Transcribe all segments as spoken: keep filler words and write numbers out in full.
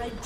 Red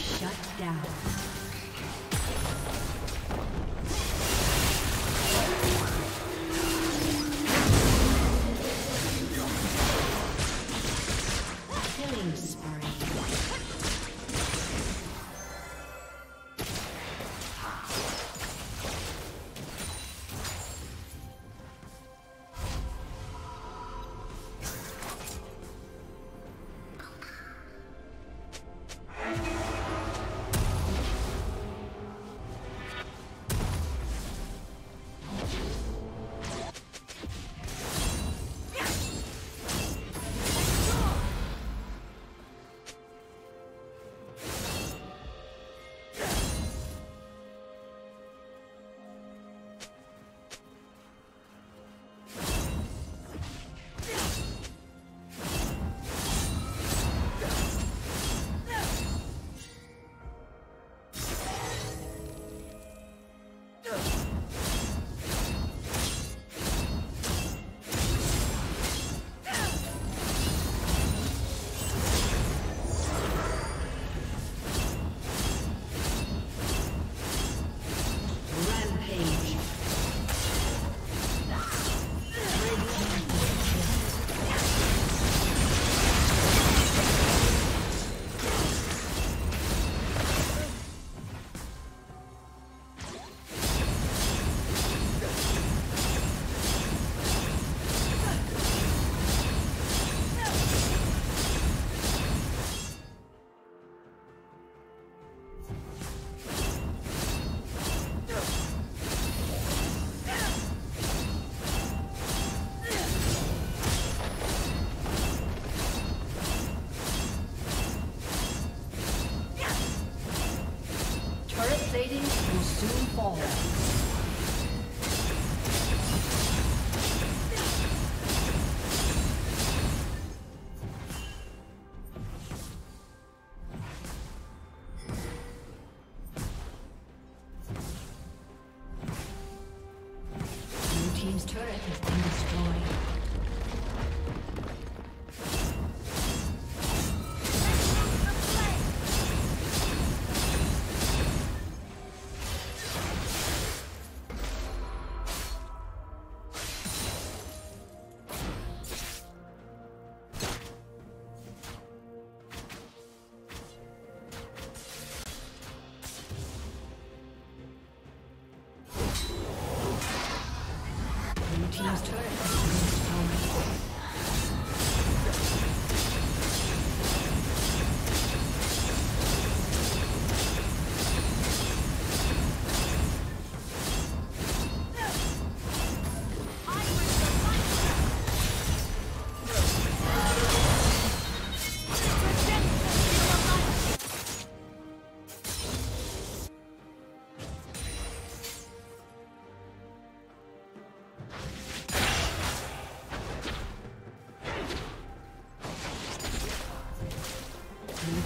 Shut down.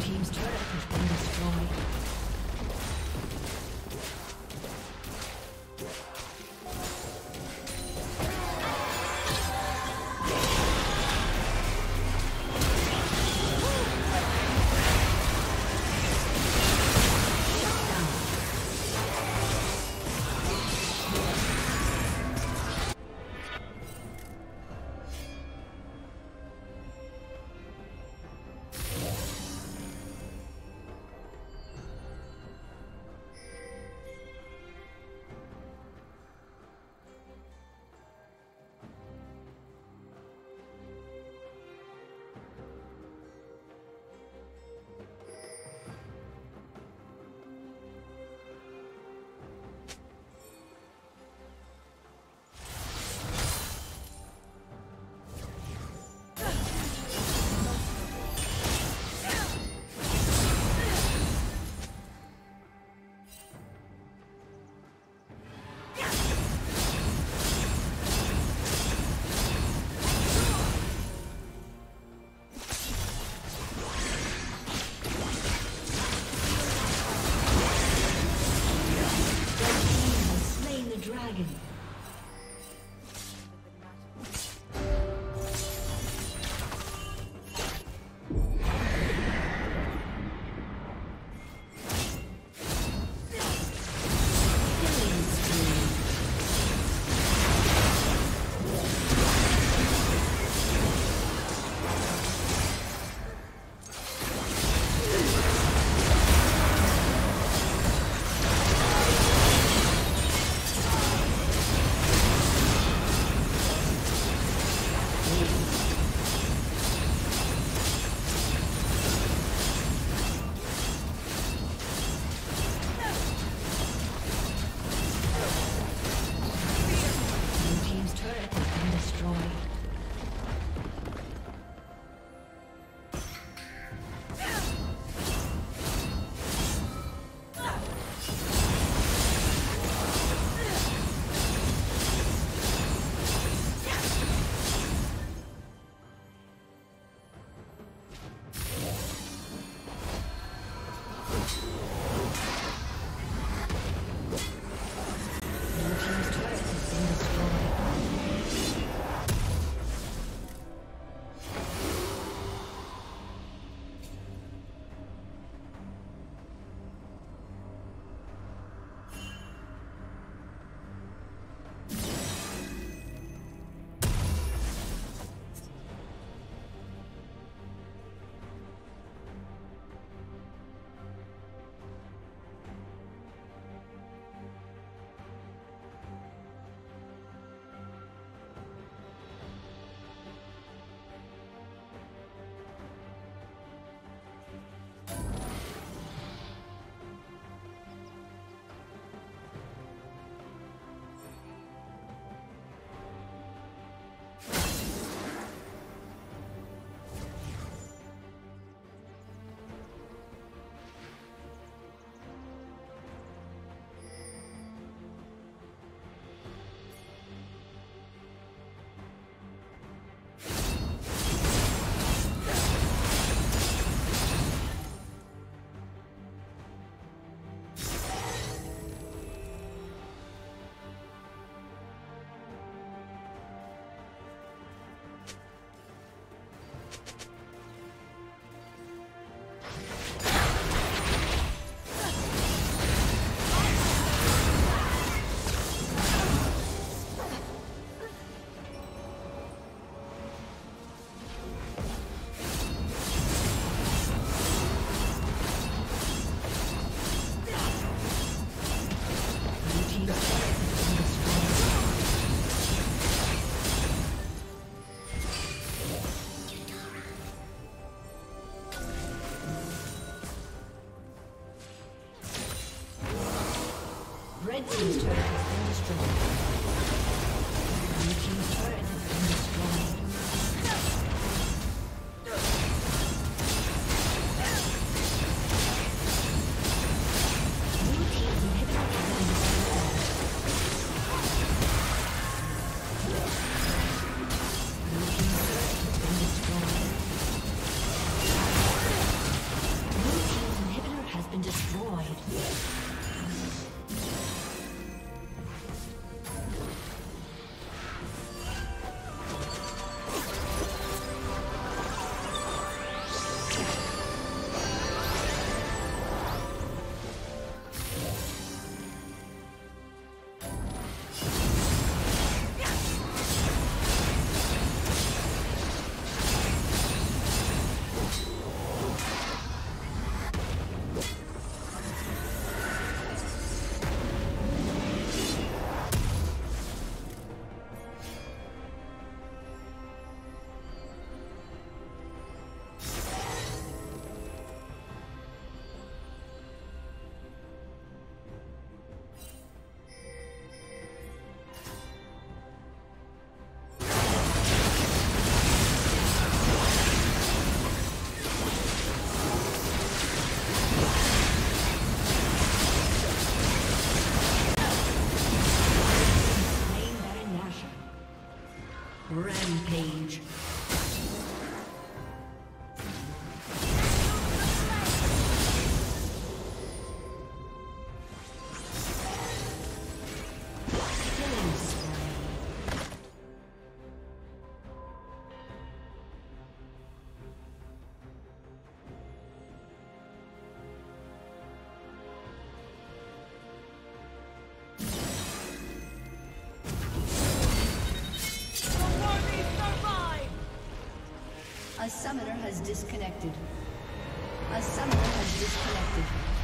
Team's turret has been Team's turret has been destroyed. Blue team's turret has been destroyed. Blue team's inhibitor has been destroyed. Blue team's turret has been destroyed. Blue team's inhibitor has been destroyed. Rampage. A summoner has disconnected. A summoner has disconnected.